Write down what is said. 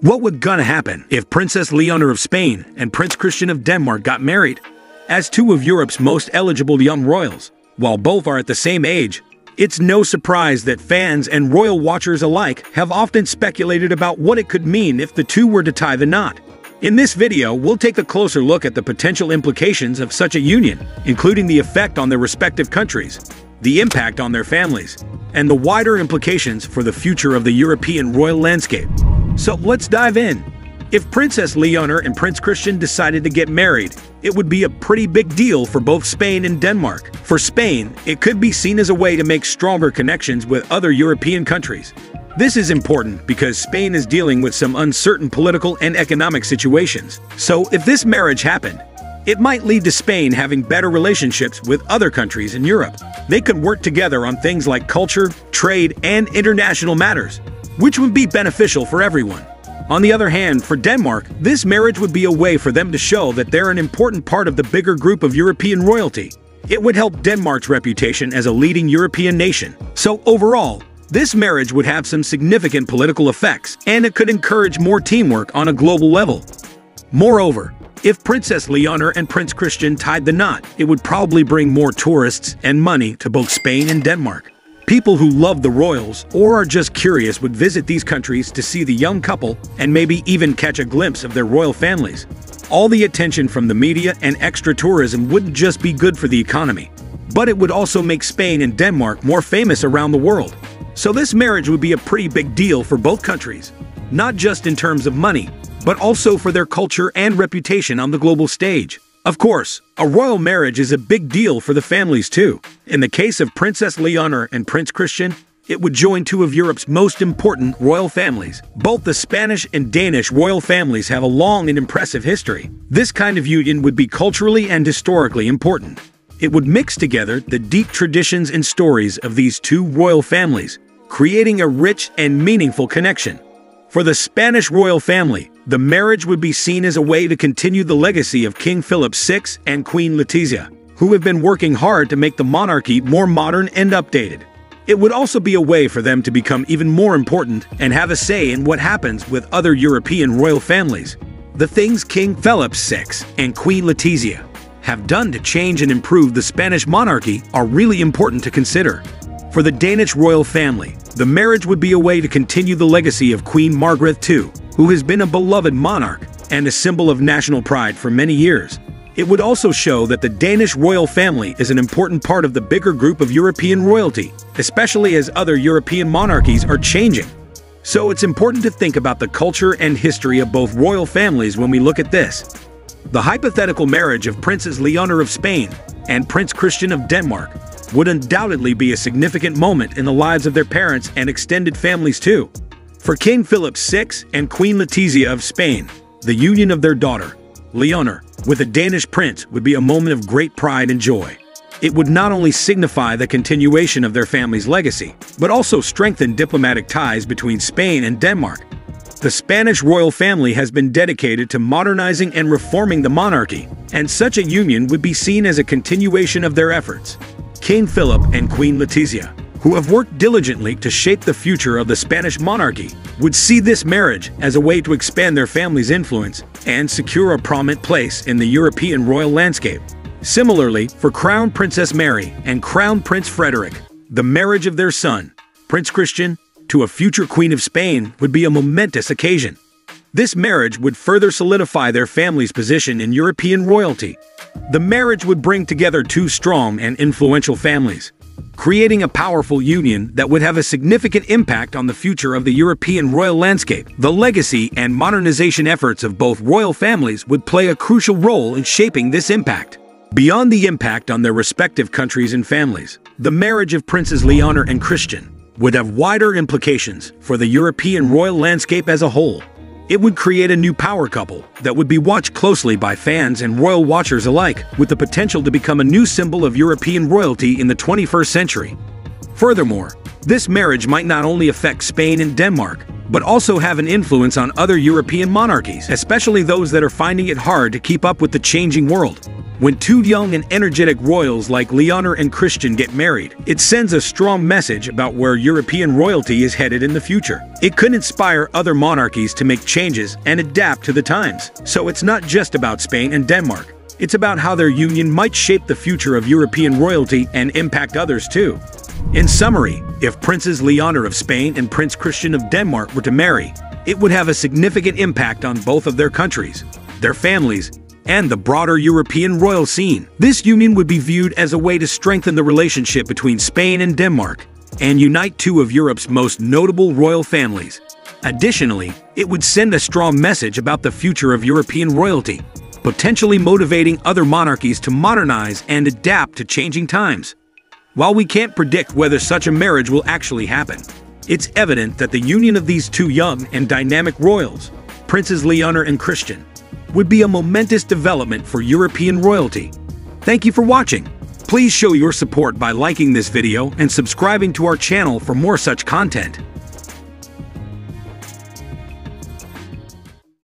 What would gonna happen if Princess Leonor of Spain and Prince Christian of Denmark got married? As two of Europe's most eligible young royals, while both are at the same age, it's no surprise that fans and royal watchers alike have often speculated about what it could mean if the two were to tie the knot. In this video, we'll take a closer look at the potential implications of such a union, including the effect on their respective countries, the impact on their families, and the wider implications for the future of the European royal landscape. So let's dive in. If Princess Leonor and Prince Christian decided to get married, it would be a pretty big deal for both Spain and Denmark. For Spain, it could be seen as a way to make stronger connections with other European countries. This is important because Spain is dealing with some uncertain political and economic situations. So if this marriage happened, it might lead to Spain having better relationships with other countries in Europe. They could work together on things like culture, trade, and international matters, which would be beneficial for everyone. On the other hand, for Denmark, this marriage would be a way for them to show that they're an important part of the bigger group of European royalty. It would help Denmark's reputation as a leading European nation. So overall, this marriage would have some significant political effects, and it could encourage more teamwork on a global level. Moreover, if Princess Leonor and Prince Christian tied the knot, it would probably bring more tourists and money to both Spain and Denmark. People who love the royals or are just curious would visit these countries to see the young couple and maybe even catch a glimpse of their royal families. All the attention from the media and extra tourism wouldn't just be good for the economy, but it would also make Spain and Denmark more famous around the world. So this marriage would be a pretty big deal for both countries, not just in terms of money, but also for their culture and reputation on the global stage. Of course, a royal marriage is a big deal for the families too. In the case of Princess Leonor and Prince Christian, it would join two of Europe's most important royal families. Both the Spanish and Danish royal families have a long and impressive history. This kind of union would be culturally and historically important. It would mix together the deep traditions and stories of these two royal families, creating a rich and meaningful connection. For the Spanish royal family, the marriage would be seen as a way to continue the legacy of King Philip VI and Queen Letizia, who have been working hard to make the monarchy more modern and updated. It would also be a way for them to become even more important and have a say in what happens with other European royal families. The things King Philip VI and Queen Letizia have done to change and improve the Spanish monarchy are really important to consider. For the Danish royal family, the marriage would be a way to continue the legacy of Queen Margrethe II, who has been a beloved monarch and a symbol of national pride for many years. It would also show that the Danish royal family is an important part of the bigger group of European royalty, especially as other European monarchies are changing. So it's important to think about the culture and history of both royal families when we look at this. The hypothetical marriage of Princess Leonor of Spain and Prince Christian of Denmark would undoubtedly be a significant moment in the lives of their parents and extended families too. For King Philip VI and Queen Letizia of Spain, the union of their daughter, Leonor, with a Danish prince would be a moment of great pride and joy. It would not only signify the continuation of their family's legacy, but also strengthen diplomatic ties between Spain and Denmark. The Spanish royal family has been dedicated to modernizing and reforming the monarchy, and such a union would be seen as a continuation of their efforts. King Philip and Queen Letizia, who have worked diligently to shape the future of the Spanish monarchy, would see this marriage as a way to expand their family's influence and secure a prominent place in the European royal landscape. Similarly, for Crown Princess Mary and Crown Prince Frederick, the marriage of their son, Prince Christian, to a future Queen of Spain would be a momentous occasion. This marriage would further solidify their family's position in European royalty. The marriage would bring together two strong and influential families, creating a powerful union that would have a significant impact on the future of the European royal landscape. The legacy and modernization efforts of both royal families would play a crucial role in shaping this impact. Beyond the impact on their respective countries and families, the marriage of Princess Leonor and Christian would have wider implications for the European royal landscape as a whole. It would create a new power couple that would be watched closely by fans and royal watchers alike, with the potential to become a new symbol of European royalty in the 21st century. Furthermore, this marriage might not only affect Spain and Denmark, but also have an influence on other European monarchies, especially those that are finding it hard to keep up with the changing world. When two young and energetic royals like Leonor and Christian get married, it sends a strong message about where European royalty is headed in the future. It could inspire other monarchies to make changes and adapt to the times. So it's not just about Spain and Denmark. It's about how their union might shape the future of European royalty and impact others too. In summary, if Princess Leonor of Spain and Prince Christian of Denmark were to marry, it would have a significant impact on both of their countries, their families, and the broader European royal scene. This union would be viewed as a way to strengthen the relationship between Spain and Denmark and unite two of Europe's most notable royal families. Additionally, it would send a strong message about the future of European royalty, potentially motivating other monarchies to modernize and adapt to changing times. While we can't predict whether such a marriage will actually happen, it's evident that the union of these two young and dynamic royals, Princes Leonor and Christian, would be a momentous development for European royalty. Thank you for watching. Please show your support by liking this video and subscribing to our channel for more such content.